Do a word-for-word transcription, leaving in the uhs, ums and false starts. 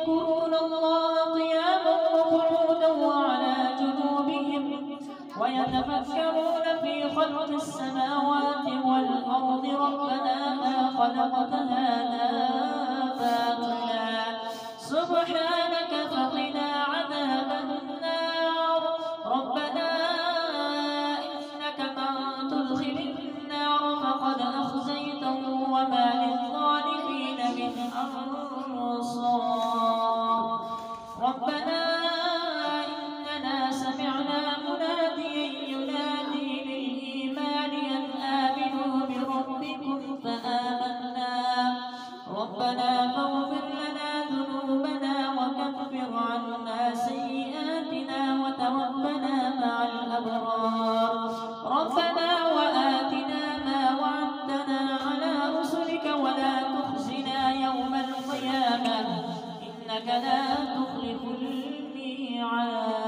يذكرون الله قياما وقعودا وعلى جنوبهم ويتفكرون في خلق السماوات والأرض ربنا ما خلقت هذا باطلا سبحانك فقنا عذاب النار ربنا إنك من تدخل النار فقد أخزيته وما للظالمين من أنصار ربنا إننا سمعنا مناديا ينادي بالإيمان أن آمنوا بربكم فآمنا ربنا فاغفر لنا ذنوبنا وكفر عنا سيئاتنا وتوفنا مع الأبرار ربنا وآتنا ما وعدتنا على رسلك ولا تخزنا يوم القيامة إنك لا تخلف الميعاد.